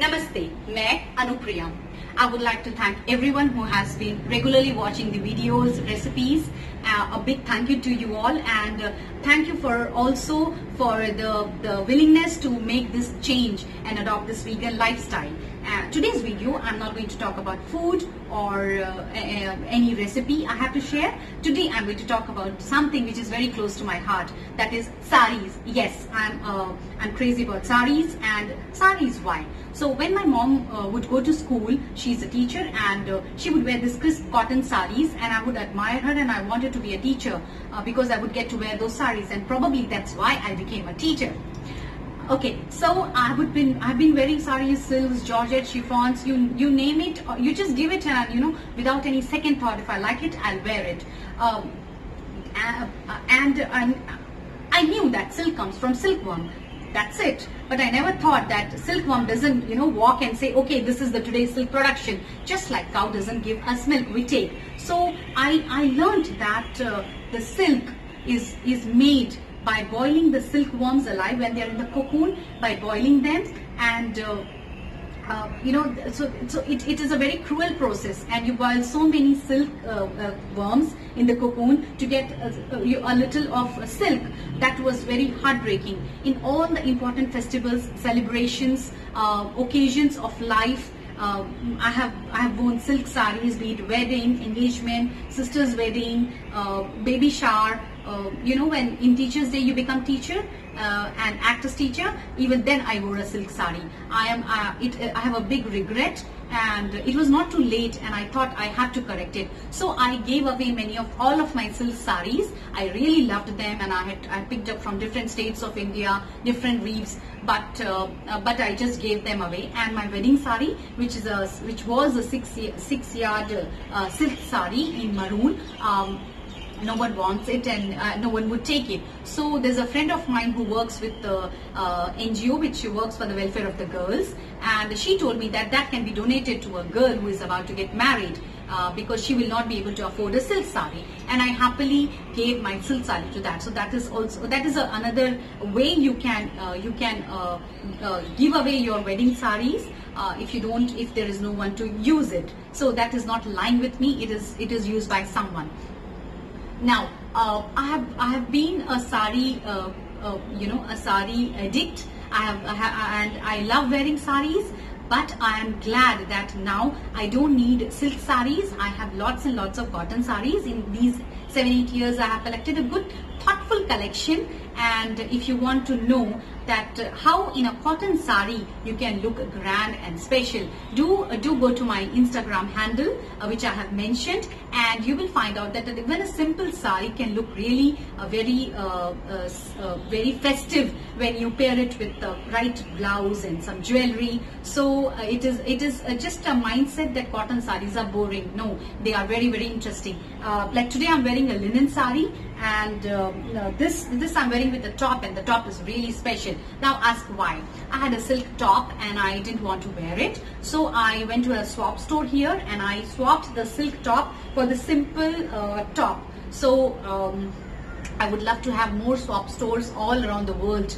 Namaste, मैं Anupriya. I would like to thank everyone who has been regularly watching the videos, recipes. A big thank you to you all, and thank you for also for the willingness to make this change and adopt this vegan lifestyle. Today's video, I'm not going to talk about food or any recipe I have to share. Today I'm going to talk about something which is very close to my heart, that is saris. Yes, I'm crazy about saris. And saris, why? So when my mom would go to school, she's a teacher, and she would wear this crisp cotton saris, and I would admire her, and I wanted to be a teacher because I would get to wear those saris, and probably that's why I became a teacher. Okay, so I've been wearing saris, silks, georgette, chiffons, you name it, you just give it, and without any second thought, if I like it, I'll wear it. And I knew that silk comes from silkworm. That's it. But I never thought that silkworm doesn't, walk and say, okay, this is the today's silk production. Just like cow doesn't give us milk, we take. So I learned that the silk is made by boiling the silkworms alive when they are in the cocoon, by boiling them, and it is a very cruel process, and you boil so many silk worms in the cocoon to get a little of silk. That was very heartbreaking. In all the important festivals, celebrations, occasions of life, I have worn silk saris, be it wedding, engagement, sister's wedding, baby shower. When in Teacher's Day you become teacher and act as teacher, even then I wore a silk sari. I have a big regret, and it was not too late, and I thought I had to correct it. So I gave away all of my silk saris. I really loved them, and I picked up from different states of India, different weaves, but I just gave them away. And my wedding sari, which was a six-yard silk sari in maroon. No one wants it, and no one would take it. So there's a friend of mine who works with the NGO, which works for the welfare of the girls, and she told me that can be donated to a girl who is about to get married because she will not be able to afford a silk sari. And I happily gave my silk sari to that. So that is another way you can give away your wedding saris if there is no one to use it. So that is not lying with me. It is used by someone. Now, I have been a sari, a sari addict. And I love wearing saris. But I am glad that now I don't need silk saris. I have lots and lots of cotton saris. In these 7-8 years, I have collected a good, thoughtful collection. And if you want to know that how in a cotton sari you can look grand and special, do go to my Instagram handle, which I have mentioned, and you will find out that even a simple sari can look really very festive when you pair it with the right blouse and some jewelry. So it is just a mindset that cotton saris are boring. No, they are very, very interesting. Like today, I'm wearing a linen sari, and this I'm wearing with the top, and the top is really special. Now ask why. I had a silk top and I didn't want to wear it, so I went to a swap store here, and I swapped the silk top for the simple top. So I would love to have more swap stores all around the world.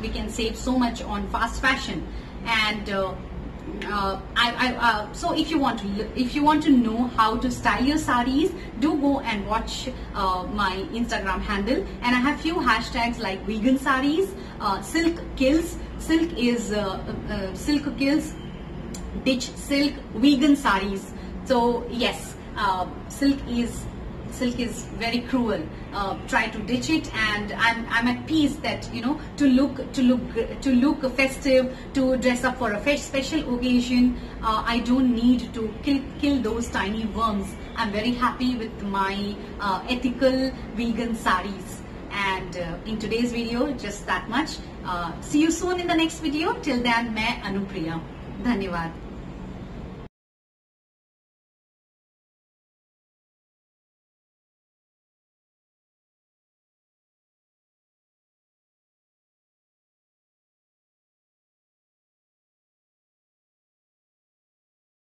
We can save so much on fast fashion. And so if you want to know how to style your saris, do go and watch my Instagram handle, and I have few hashtags like vegan saris, silk kills, ditch silk, vegan saris. So yes, silk is very cruel. Try to ditch it, and I'm at peace that to look festive, to dress up for a special occasion. I don't need to kill those tiny worms. I'm very happy with my ethical vegan saris. And in today's video, just that much. See you soon in the next video. Till then, main Anupriya. Dhanyawad.